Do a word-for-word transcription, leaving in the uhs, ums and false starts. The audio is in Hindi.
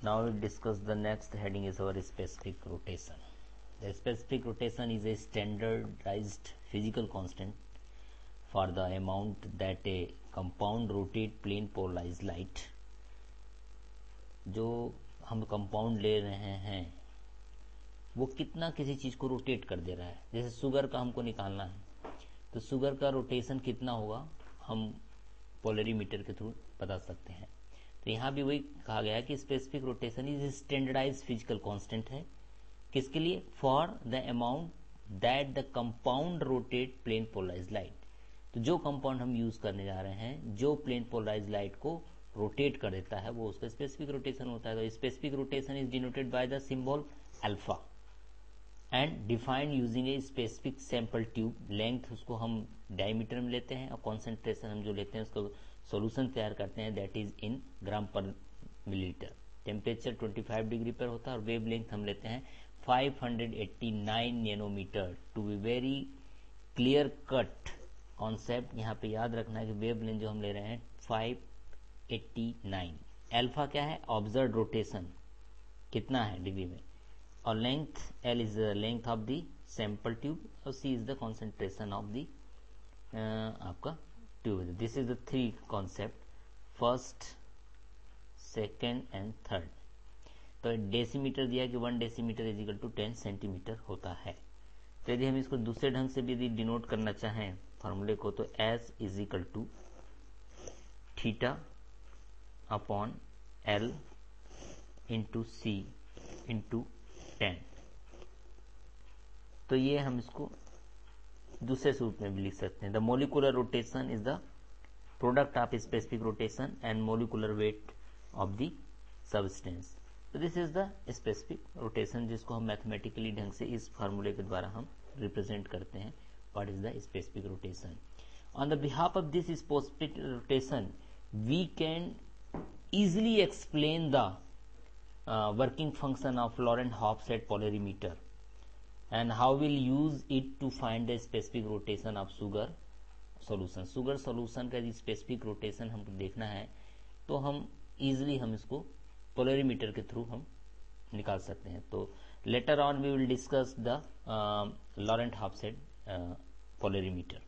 Now we discuss the next heading is our specific rotation. The specific rotation is a standardized physical constant for the amount that a compound rotate plane polarized light. जो हम compound ले रहे हैं वो कितना किसी चीज़ को रोटेट कर दे रहा है. जैसे शुगर का हमको निकालना है तो शुगर का रोटेशन कितना होगा हम पोलरीमीटर के थ्रू बता सकते हैं. तो यहाँ भी वही कहा गया है कि specific rotation is standardised physical constant है. किसके लिए? For the amount that the compound rotate plane polarise light. तो जो कंपाउंड हम यूज करने जा रहे हैं जो प्लेन पोलराइज लाइट को रोटेट कर देता है वो उसका स्पेसिफिक रोटेशन होता है. तो specific rotation is denoted by the symbol alpha and defined using a specific sample tube. Length उसको हम डायमीटर में लेते हैं और कॉन्सेंट्रेशन हम जो लेते हैं उसको सोल्यूशन तैयार करते हैं दैट इज इन ग्राम पर मिलीलीटर. टेम्परेचर पच्चीस डिग्री पर होता है और वेव लेंथ हम लेते हैं पाँच सौ नवासी nanometre. To be very clear cut concept यहाँ पे याद रखना है कि वेव लेंथ जो हम ले रहे हैं पाँच सौ नवासी. अल्फा क्या है? ऑब्जर्व रोटेशन कितना है डिग्री में, और length L is the length of the sample tube और C is the concentration of the आपका tube. This is the three concept, first second and third. तो डेसीमीटर दिया कि one decimetre is equal to ten centimetre होता है. तो यदि हम इसको दूसरे ढंग से भी यदि डिनोट करना चाहें फॉर्मूले को तो S is equal to theta upon L into C into ten. तो ये हम इसको दूसरे रूप में भी लिख सकते हैं. The molecular rotation is the product of specific rotation and molecular weight of the substance. तो this is the specific rotation जिसको हम मैथमेटिकली ढंग से इस फार्मूले के द्वारा हम रिप्रेजेंट करते हैं. What is the specific rotation. On the behalf of this specific rotation we can easily explain the working function of Laurent half shade polarimeter and how we'll use it to find the specific rotation of sugar solution. Sugar solution का specific rotation हमको देखना है तो हम easily हम इसको polarimeter के through हम निकाल सकते हैं. तो later on we will discuss the uh, Laurent Halfshadow uh, polarimeter.